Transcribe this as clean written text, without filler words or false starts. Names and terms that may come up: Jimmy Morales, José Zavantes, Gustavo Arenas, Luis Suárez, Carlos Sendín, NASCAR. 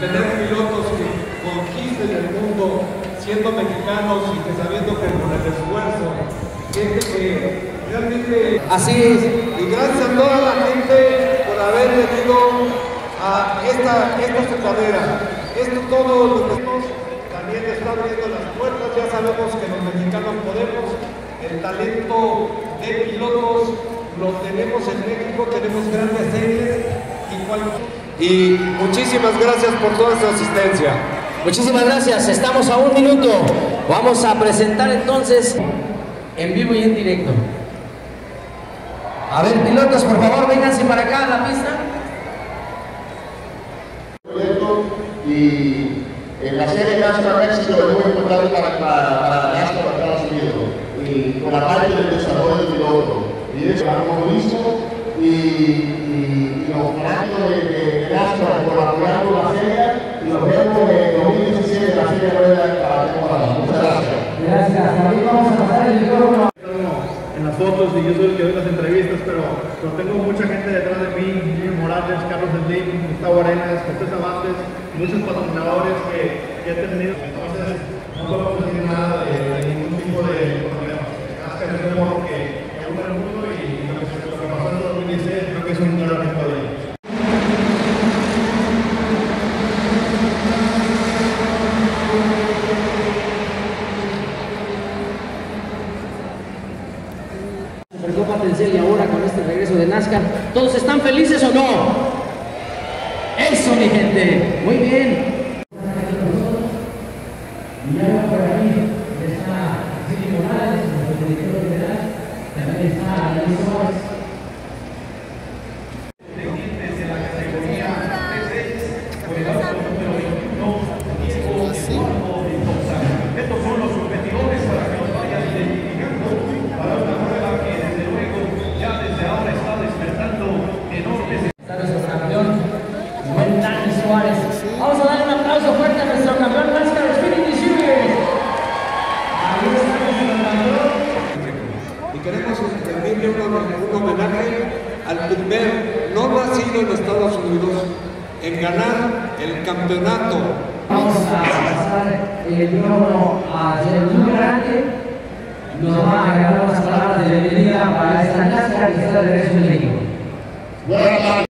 tener pilotos que conquisten el mundo siendo mexicanos y que sabiendo que con el esfuerzo, gente que realmente... Así es. Y gracias a toda la gente por haber venido a esta jugadera. Esto todo lo que también está abriendo las puertas. Ya sabemos que los mexicanos podemos, el talento de pilotos lo tenemos en México, tenemos grandes series y muchísimas gracias por toda su asistencia. Muchísimas gracias, estamos a un minuto. Vamos a presentar entonces en vivo y en directo. A ver, pilotos, por favor, vénganse para acá a la pista. Y en la serie NASCAR México es muy importante para NASCAR Estados Unidos y con la parte del desarrollo del piloto. Y eso lo visto y los fanáticos de NASCAR colaborar con la serie y los vemos en 2017 la serie para temporada. Muchas gracias. Gracias. También vamos a pasar el micrófono. En las fotos y yo soy el que doy las entrevistas, pero tengo mucha gente detrás de mí, Jimmy Morales, Carlos Sendín, Gustavo Arenas, José Zavantes, muchos patrocinadores que he tenido. Entonces, no podemos decir nada de ningún tipo de problema. NASCAR es un modo que une el mundo y lo que pasó en 2016 creo que es un gran ejemplo de ellos. Y ahora con este regreso de NASCAR, ¿todos están felices o no? Eso, mi gente, muy bien. Y ya por aquí está Jimmy Morales, nuestro director general, también está Luis Suárez. En ganar el campeonato. Vamos a pasar el micrófono a José Zavantes, nos va a regalar unas palabras de bienvenida para esta NASCAR que está de regreso en México.